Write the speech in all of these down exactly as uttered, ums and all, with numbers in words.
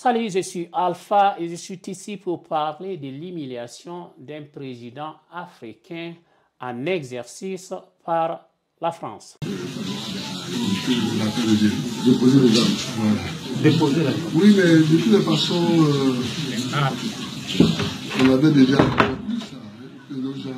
Salut, je suis Alpha et je suis ici pour parler de l'humiliation d'un président africain en exercice par la France. Déposer les armes. Déposer les armes. Oui, mais de toutes les façons, euh, on avait déjà compris ça. Déjà...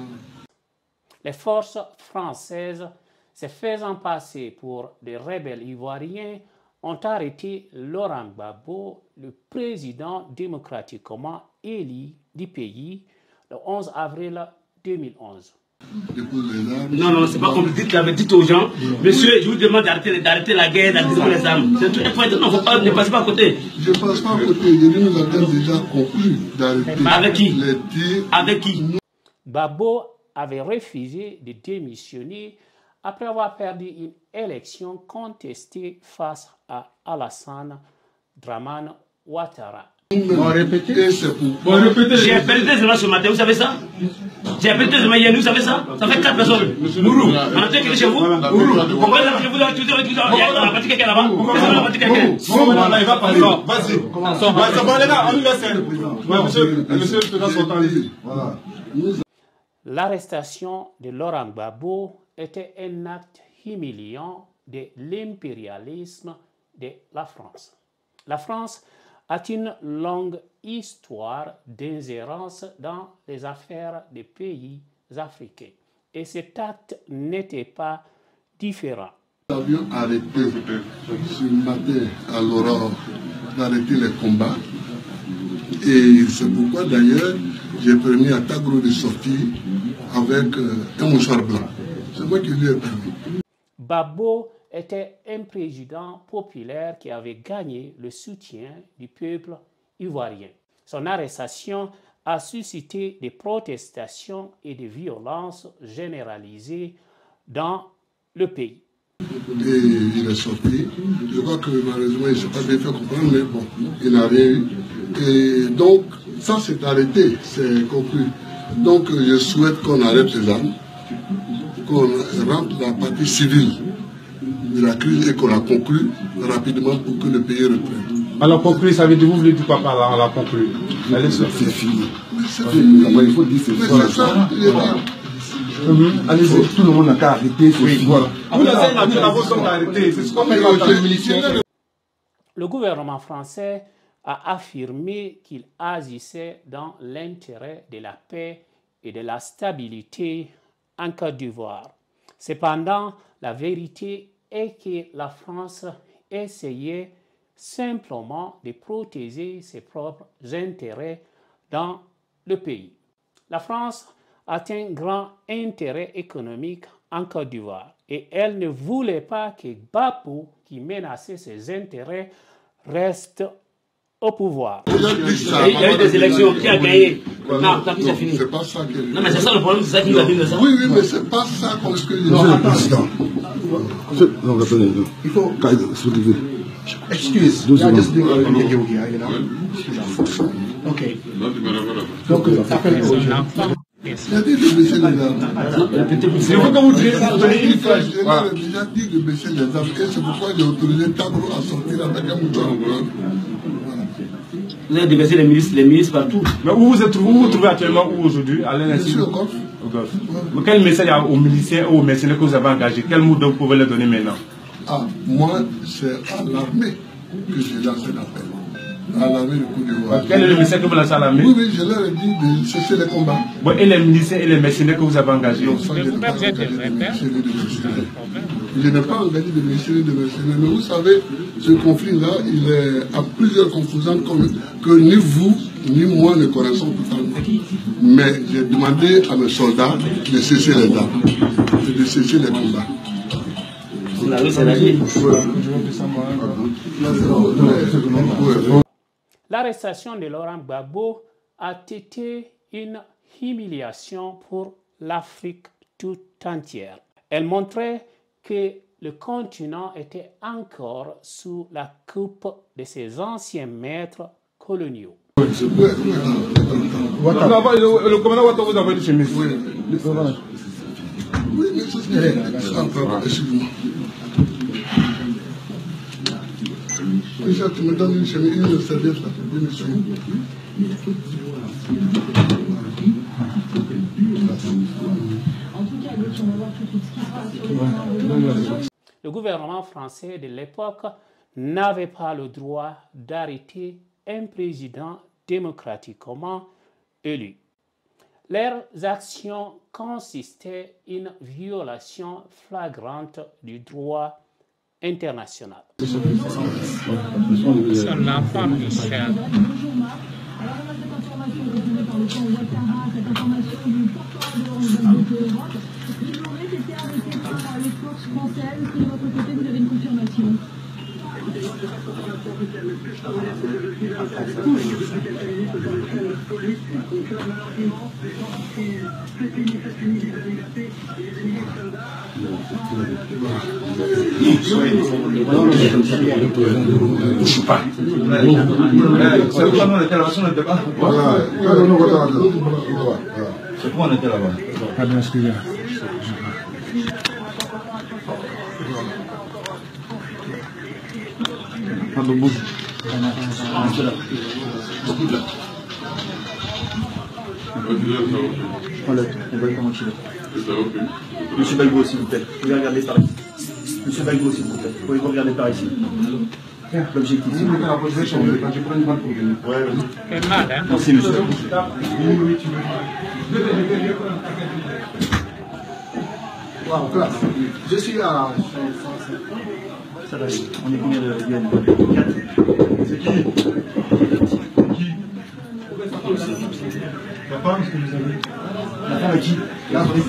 Les forces françaises, se faisant passer pour des rebelles ivoiriens, ont arrêté Laurent Gbagbo, le président démocratiquement élu du pays, le onze avril deux mille onze. Non, non, c'est pas comme vous dites là, mais dites aux gens, monsieur, je vous demande d'arrêter d'arrêter la guerre, d'arrêter les armes. C'est tout important, non, faut pas, ne passez pas à côté. Je ne passe pas à côté, je nous avons déjà conclu d'arrêter. Avec qui? Avec qui? Gbagbo avait refusé de démissionner après avoir perdu une élection contestée face à Alassane Draman Ouattara. Bon, répétez, c'est pour... Bon, répétez. J'ai appelé des ce matin, vous savez ça? J'ai appelé des hier, vous savez ça? Ça fait quatre personnes. Mourou, on a tué quelqu'un chez vous? Mourou, on va aller chez vous, on va tuer quelqu'un là-bas. On va tuer quelqu'un là-bas. On va tuer quelqu'un. Mourou, il va parler. Vas-y. C'est bon, les gars, on lui laisse. Oui, monsieur, le président, s'entend ici. Voilà. L'arrestation de Laurent Gbagbo était un acte humiliant de l'impérialisme de la France. La France a une longue histoire d'ingérence dans les affaires des pays africains. Et cet acte n'était pas différent. Nous avions arrêté ce matin à l'aurore d'arrêter les combats. Et c'est pourquoi d'ailleurs j'ai permis à Tagro de sortir avec un mouchoir blanc. C'est moi qui lui ai permis. Gbagbo était un président populaire qui avait gagné le soutien du peuple ivoirien. Son arrestation a suscité des protestations et des violences généralisées dans le pays. Et il est sorti. Je crois que malheureusement, il ne s'est pas bien fait comprendre, mais bon, il n'a rien eu. Et donc, ça s'est arrêté, c'est conclu. Donc, je souhaite qu'on arrête les armes, qu'on rentre dans la partie civile de la crise et qu'on la conclue rapidement pour que le pays reprenne. Alors, conclure, ça veut dire, vous voulez dire quoi par là, on la conclue? C'est fini. C'est fini. Il faut dire c'est fini. Allez-y, tout le monde n'a qu'à arrêter. Le gouvernement français a affirmé qu'il agissait dans l'intérêt de la paix et de la stabilité en Côte d'Ivoire. Cependant, la vérité est que la France essayait simplement de protéger ses propres intérêts dans le pays. La France a un grand intérêt économique en Côte d'Ivoire et elle ne voulait pas que Gbagbo, qui menaçait ses intérêts, reste au pouvoir. Il y a eu des élections, qui a gagné? Non, t'as vu, c'est fini. C'est pas ça que... Non, mais c'est ça le problème, c'est ça qui nous a mis le sang. Oui, oui, mais c'est pas ça qu'on se dit. Non, attends. Non, attendez, il faut... Excuse, I just do a video here, you know? Okay. Donc, appelle aux gens. Il a dit de baisser les armes. C'est pourquoi vous tirez ça. Il a dit de baisser les armes. Et c'est pourquoi j'ai autorisé Tagro à sortir avec un mouton. Vous avez déversé les milices, les milices partout. Mais où vous êtes, vous, vous trouvez actuellement où aujourd'hui? Je suis au golf. Au golf. Ouais. Quel message aux miliciens ou aux mercenaires que vous avez engagés? Quel mot vous pouvez leur donner maintenant? Ah, moi, c'est à l'armée que j'ai lancé l'appel. À l'armée du coup de Roi. Quel est le message que vous lancez à l'armée? Oui, oui, je leur ai dit de cesser les combats. Bon, et les miliciens et les mercenaires que vous avez engagés? Non, ça, je n'ai pas engagé de mercenaires. Je n'ai pas engagé de mercenaires de mercenaires. Mais vous savez, ce conflit-là, il est à plusieurs composantes que ni vous, ni moi ne connaissons totalement. Mais j'ai demandé à mes soldats de cesser les armes, de cesser les combats. La rue, c'est la vie. L'arrestation de Laurent Gbagbo a été une humiliation pour l'Afrique tout entière. Elle montrait que le continent était encore sous la coupe de ses anciens maîtres coloniaux. Le commandant Ouattara vous envoie du chemin. Oui, mais c'est ce qu'il est. Excusez-moi. Richard, tu me donnes une chemise, une serviette, ça fait bien une chemise. Le gouvernement français de l'époque n'avait pas le droit d'arrêter un président démocratiquement élu. Leurs actions consistaient en une violation flagrante du droit international. Sur la femme d'Israël. C'est pourquoi on était là-bas. Ah bien, excusez-moi. Monsieur Gbagbo, s'il vous plaît, vous pouvez regarder par ici. Monsieur Gbagbo, s'il vous plaît, vous pouvez regarder par ici. L'objectif, c'est de faire la position. Je prends une balle pour gagner. Quel mal, hein? Merci, monsieur. Je suis à... Ça va aller. On est combien de Yen? Quatre. C'est qui? C'est qui? La femme, ce que vous avez. La femme à qui? La femme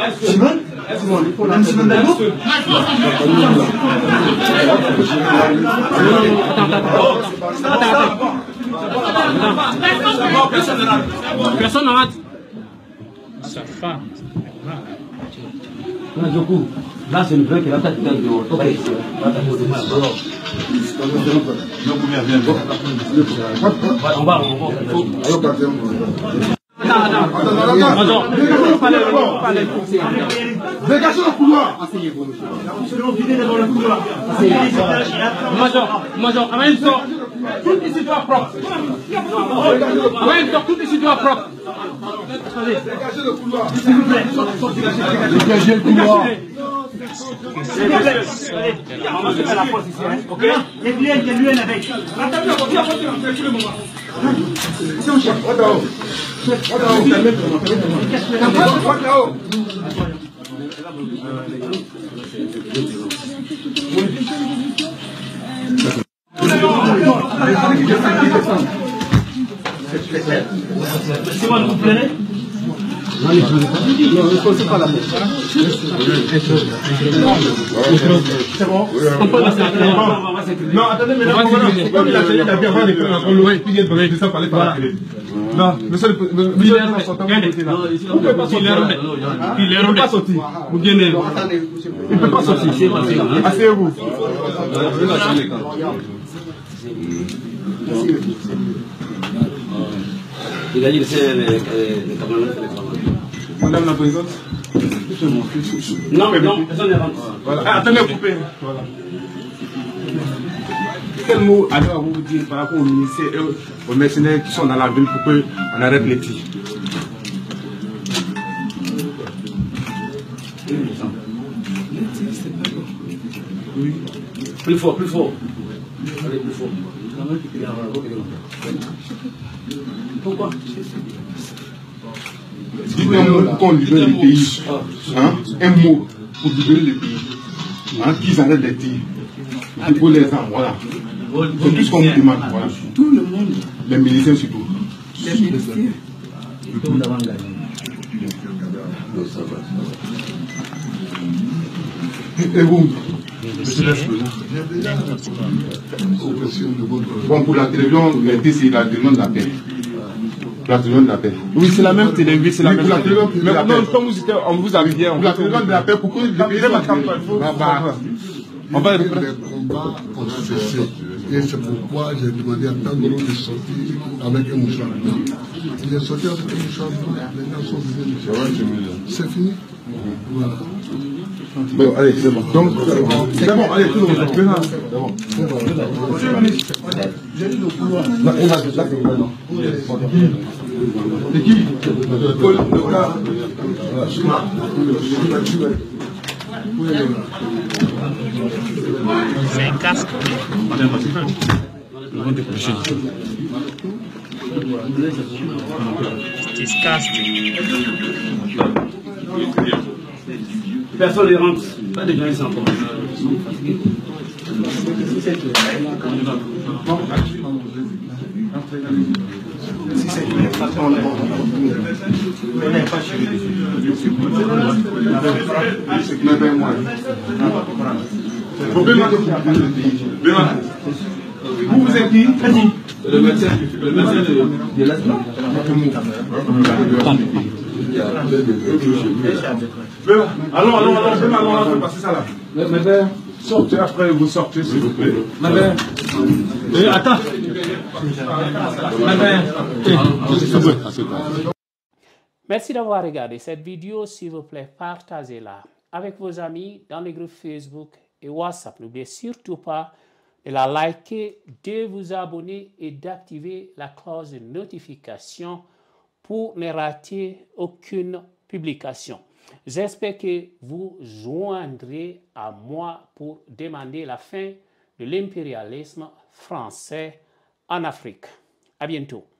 à qui? Simone? Simone? Simone Dano? Personne n'arrête. Sa femme. Là, c'est une vraie qui va faire du toutes les citoyens propres. Oui, toutes les citoyens propres. Dégagez le couloir. S'il vous plaît. Dégagez le couloir. S'il vous plaît. On va se faire la pause ici. Ok. Il y a de l'U N, il y a de l'U N avec. Attends. C'est moi, vous plaît? Non, je ne sais pas la pêche. C'est bon? On peut passer à la... Non, attendez, mais là, on va la télé, t'as bien parlé, ça parlait pas. Non, monsieur le président, vous ne pouvez pas sortir. Il ne peut pas sortir. Vous venez. Il ne peut pas sortir. Asseyez-vous. Il a dit que c'est les Camerounais qui les travaillent. Madame la présidente, non, mais non, personne n'est rentré. Voilà. Attendez, coupez. Voilà. Quel mot alors vous dire par rapport aux ministères et aux mercenaires qui sont dans la ville pour qu'on arrête les tirs? Plus fort, plus fort. Allez, plus fort. Pourquoi? Dites un mot pour qu'on libère le pays. Hein? Un mot pour libérer le pays. Hein? Qu'ils arrêtent les tirs. Il faut les armes, voilà. C'est tout ce qu'on nous demande. Voilà. Tout le monde. Les militaires surtout. Les militaires. Tout le monde a gagné. Et vous? Monsieur le président. Bon, pour la télévision, l'été, c'est la demande de la paix. La télévision de la paix. Oui, c'est la même télévision, c'est la même télévision. Mais non, quand vous étiez, on vous avait bien. Pour la télévision de la paix, pourquoi le pays va camper? On va les combats ont cessé. Et c'est pourquoi j'ai demandé à Tangolo de sortir avec un mouchoir. Il est sorti avec un mouchoir. Les gens sont venus. C'est fini. Voilà. Bon, allez, c'est bon. Donc, c'est bon, allez, tout le monde. Monsieur le ministre, j'ai vu le couloir. C'est qui? Paul, le gars. Chouma. C'est un casque. C'est casque. Personne ne rentre, pas de gens encore. Si c'est une infraction, on n'est pas chez lui. Mais ben moi, vous vous êtes dit, le médecin de l'Assemblée. Allons, allons, allons, passez ça là. Ma mère, sortez après, vous sortez s'il vous plaît. Ma mère, attends. Ma mère. Merci d'avoir regardé cette vidéo. S'il vous plaît, partagez-la avec vos amis dans les groupes Facebook et WhatsApp. N'oubliez surtout pas de la liker, de vous abonner et d'activer la cloche de notification pour ne rater aucune publication. J'espère que vous joindrez à moi pour demander la fin de l'impérialisme français en Afrique. À bientôt.